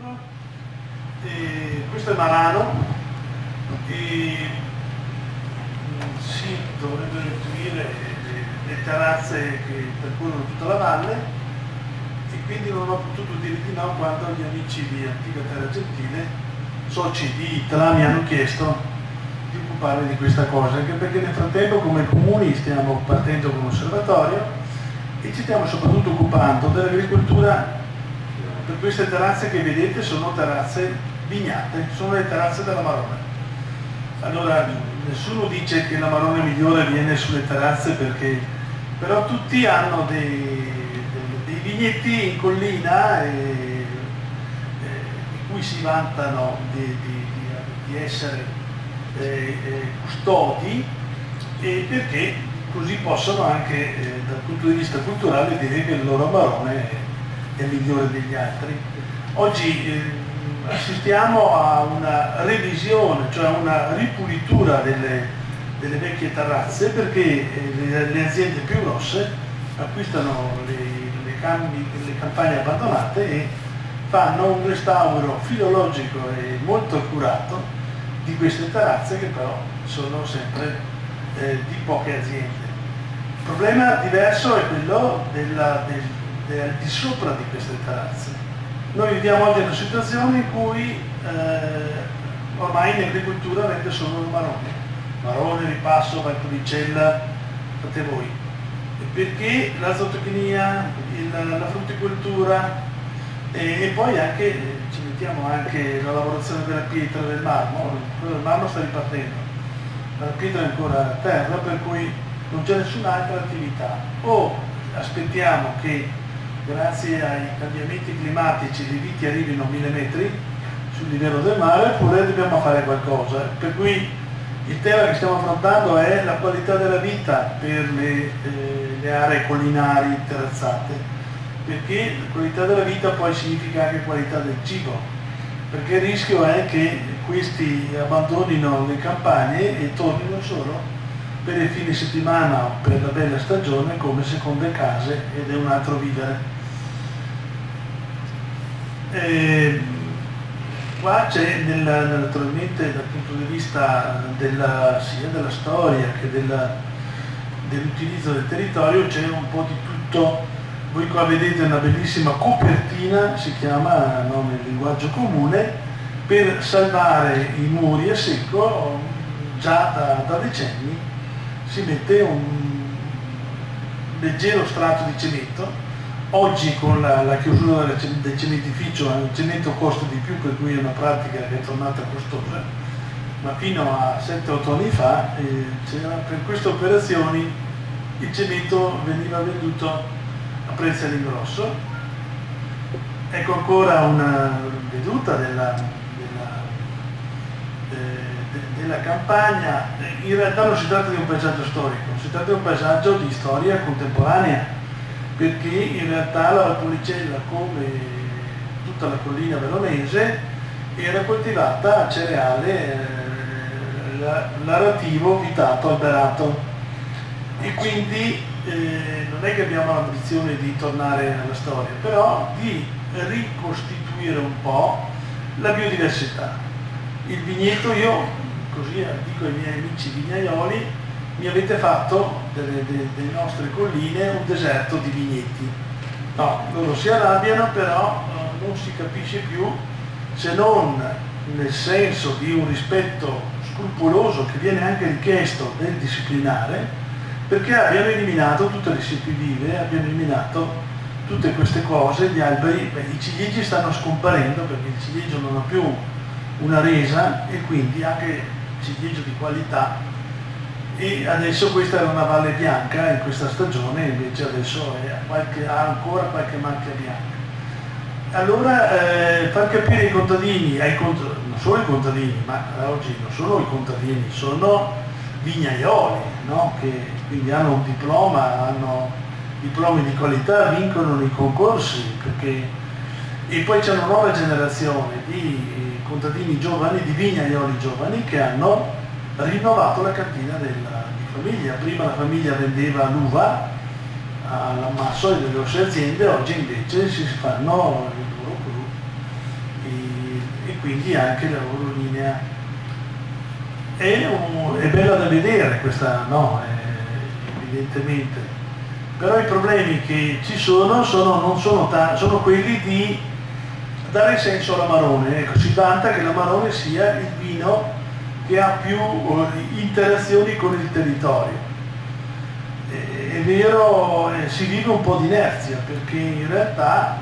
notturno, e questo è Marano, e sì, dovrebbero intuire le terrazze che percorrono tutta la valle, e quindi non ho potuto dire di no quando gli amici di Antica Terra Gentile, soci di Italia, mi hanno chiesto di occupare di questa cosa, anche perché nel frattempo come comuni stiamo partendo con un osservatorio e ci stiamo soprattutto occupando dell'agricoltura. Per queste terrazze che vedete sono terrazze vignate, sono le terrazze della Marona. Allora nessuno dice che la Marona migliore viene sulle terrazze, perché però tutti hanno dei vigneti in collina di cui si vantano di essere custodi, e perché così possono anche dal punto di vista culturale dire che il loro amarone è migliore degli altri. Oggi assistiamo a una revisione, cioè a una ripulitura delle vecchie terrazze, perché le aziende più grosse acquistano le campagne abbandonate e fanno un restauro filologico e molto accurato di queste terrazze, che però sono sempre di poche aziende. Il problema diverso è quello di sopra di queste terrazze. Noi viviamo oggi in una situazione in cui ormai in agricoltura rende solo il marone, ripasso, Valpolicella, fate voi. Perché la zootecnia, la frutticoltura, e poi anche ci mettiamo anche la lavorazione della pietra e del marmo. Quello del marmo sta ripartendo, la pietra è ancora a terra, per cui non c'è nessun'altra attività. O aspettiamo che grazie ai cambiamenti climatici le viti arrivino a 1000 metri sul livello del mare, oppure dobbiamo fare qualcosa, per cui il tema che stiamo affrontando è la qualità della vita per le aree collinari terrazzate, perché la qualità della vita poi significa anche qualità del cibo, perché il rischio è che questi abbandonino le campagne e tornino solo per il fine settimana o per la bella stagione come seconde case, ed è un altro vivere. Qua c'è naturalmente dal punto di vista sia della storia che dell'utilizzo del territorio c'è un po' di tutto. Voi qua vedete una bellissima copertina, si chiama, no, nel linguaggio comune, per salvare i muri a secco. Già da decenni si mette un leggero strato di cemento. Oggi con la chiusura del cementificio il cemento costa di più, per cui è una pratica che è tornata costosa, ma fino a 7-8 anni fa per queste operazioni il cemento veniva venduto a prezzo all'ingrosso. Ecco ancora una veduta della campagna. In realtà non si tratta di un paesaggio storico, si tratta di un paesaggio di storia contemporanea, perché in realtà la Valpolicella, come tutta la collina veronese, era coltivata a cereale larativo, vitato, alberato, e quindi non è che abbiamo l'ambizione di tornare alla storia, però di ricostituire un po' la biodiversità. Il vigneto, io così dico ai miei amici vignaioli, mi avete fatto delle nostre colline un deserto di vigneti. No, loro si arrabbiano, però non si capisce più, se non nel senso di un rispetto scrupoloso che viene anche richiesto nel disciplinare, perché abbiamo eliminato tutte le siepi vive, abbiamo eliminato tutte queste cose, gli alberi, i ciliegi stanno scomparendo, perché il ciliegio non ha più una resa, e quindi anche il ciliegio di qualità. E adesso questa era una valle bianca, in questa stagione invece adesso ha ancora qualche macchia bianca. Allora far capire ai contadini, non solo i contadini, ma oggi non sono i contadini, sono vignaioli, no? Che quindi hanno un diploma, hanno diplomi di qualità, vincono nei concorsi, perché... E poi c'è una nuova generazione di contadini giovani, di vignaioli giovani, che hanno rinnovato la cantina di famiglia. Prima la famiglia vendeva l'uva all'ammasso delle grosse aziende, oggi invece si fanno il loro cru, quindi anche la loro linea. È bella da vedere questa, no? Evidentemente, però i problemi che ci sono sono quelli di dare senso all'amarone. Ecco, si vanta che l'amarone sia il vino che ha più interazioni con il territorio. È vero, si vive un po' di inerzia, perché in realtà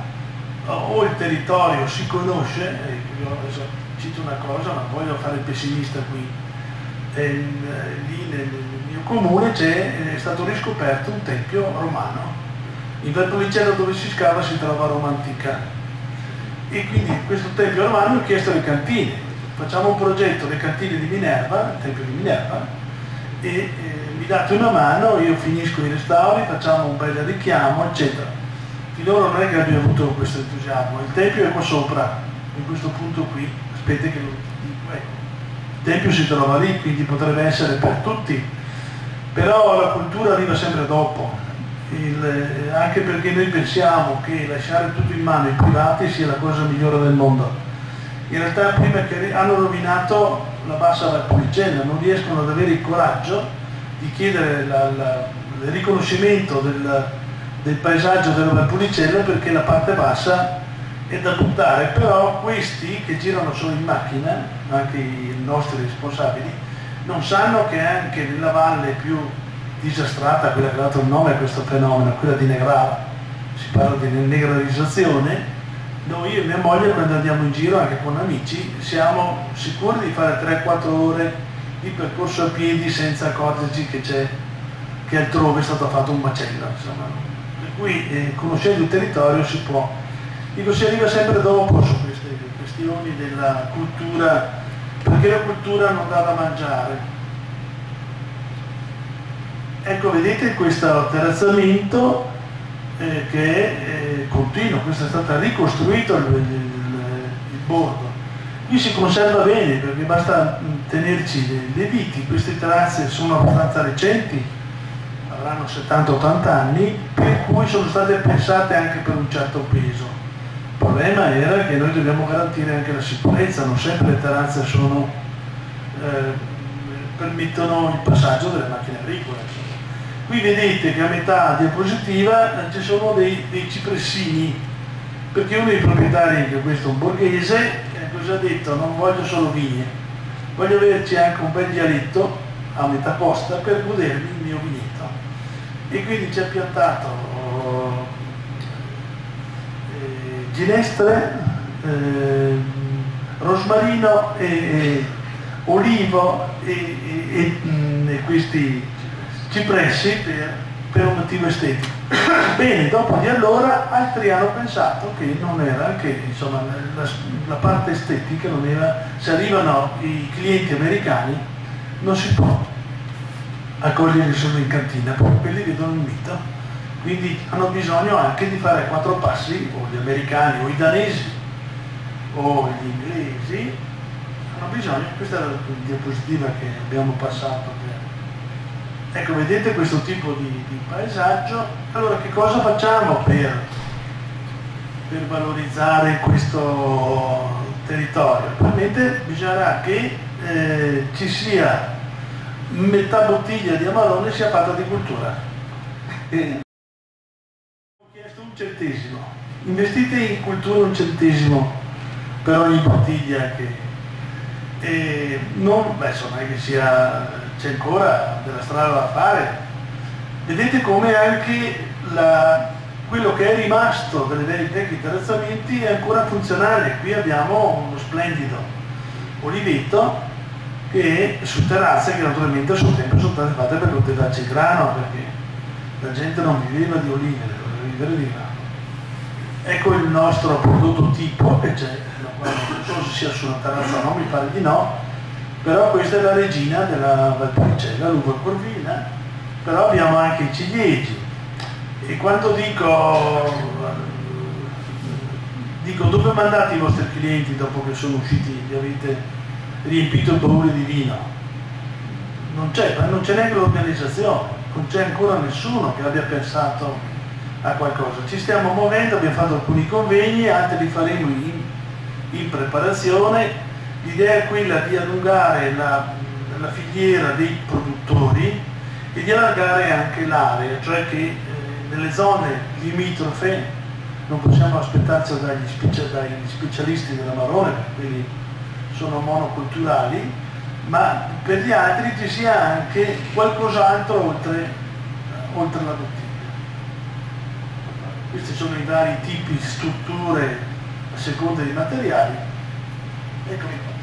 o il territorio si conosce, io adesso cito una cosa, ma voglio fare il pessimista qui, lì nel mio comune è stato riscoperto un tempio romano, in Valpolicella dove si scava si trova Roma antica, e quindi questo tempio romano ha chiesto le cantine, facciamo un progetto, le cantine di Minerva, il Tempio di Minerva, mi date una mano, io finisco i restauri, facciamo un bel richiamo, eccetera. Di loro non è che abbiano avuto questo entusiasmo, il tempio è qua sopra, in questo punto qui, aspetta che lo dico, ecco. Il tempio si trova lì, quindi potrebbe essere per tutti, però la cultura arriva sempre dopo, anche perché noi pensiamo che lasciare tutto in mano ai privati sia la cosa migliore del mondo. In realtà prima che hanno rovinato la bassa Valpolicella, non riescono ad avere il coraggio di chiedere il riconoscimento del paesaggio della Valpolicella, perché la parte bassa è da buttare, però questi che girano solo in macchina, anche i nostri responsabili, non sanno che anche nella valle più disastrata, quella che ha dato il nome a questo fenomeno, quella di Negrar, si parla di negrarizzazione. Noi e mia moglie, quando andiamo in giro anche con amici, siamo sicuri di fare 3-4 ore di percorso a piedi senza accorgerci che altrove è stato fatto un macello, insomma. Per cui conoscendo il territorio si può. Dico, si arriva sempre dopo su queste questioni della cultura, perché la cultura non dà da mangiare. Ecco, vedete questo terrazzamento che è continuo, questo è stato ricostruito il bordo. Qui si conserva bene, perché basta tenerci le viti, queste terrazze sono abbastanza recenti, avranno 70-80 anni, per cui sono state pensate anche per un certo peso. Il problema era che noi dobbiamo garantire anche la sicurezza, non sempre le terrazze sono, permettono il passaggio delle macchine agricole. Qui vedete che a metà diapositiva ci sono dei cipressini, perché uno dei proprietari, che questo è un borghese, cosa ha detto? Non voglio solo vigne, voglio averci anche un bel vialetto a metà costa per godermi il mio vigneto. E quindi ci ha piantato ginestre, rosmarino, olivo e questi cipressi per un motivo estetico. Bene, dopo di allora altri hanno pensato che non era, che insomma la parte estetica non era, se arrivano i clienti americani non si può accoglierli solo in cantina, poi quelli vedono un mito, quindi hanno bisogno anche di fare 4 passi, o gli americani o i danesi o gli inglesi hanno bisogno. Questa è la diapositiva che abbiamo passato per. Ecco, vedete questo tipo di paesaggio. Allora, che cosa facciamo per valorizzare questo territorio? Ovviamente bisognerà che ci sia metà bottiglia di amarone sia fatta di cultura. Ho chiesto 1 centesimo, investite in cultura 1 centesimo per ogni bottiglia che... non, beh, insomma, è che sia... c'è ancora della strada da fare. Vedete come anche quello che è rimasto delle veri vecchi terrazzamenti è ancora funzionale. Qui abbiamo uno splendido oliveto che su terrazze che naturalmente sul tempo sono state fatte per coltivarci il grano, perché la gente non viveva di olive, doveva vivere di grano. Ecco il nostro prodotto tipo che c'è, non so se sia su una terrazza o no, mi pare di no. Però questa è la regina della Valpolicella, l'uva Corvina, però abbiamo anche i ciliegi. E quando dico dove mandate i vostri clienti dopo che sono usciti, li avete riempito il baule di vino? Non c'è, ma non c'è neanche l'organizzazione, non c'è ancora nessuno che abbia pensato a qualcosa. Ci stiamo muovendo, abbiamo fatto alcuni convegni, altri li faremo in preparazione, l'idea è quella di allungare la filiera dei produttori e di allargare anche l'area, cioè che nelle zone limitrofe non possiamo aspettarci dagli specialisti dell'amarone, quindi sono monoculturali, ma per gli altri ci sia anche qualcos'altro oltre la bottiglia. Questi sono i vari tipi di strutture a seconda dei materiali. Ecco.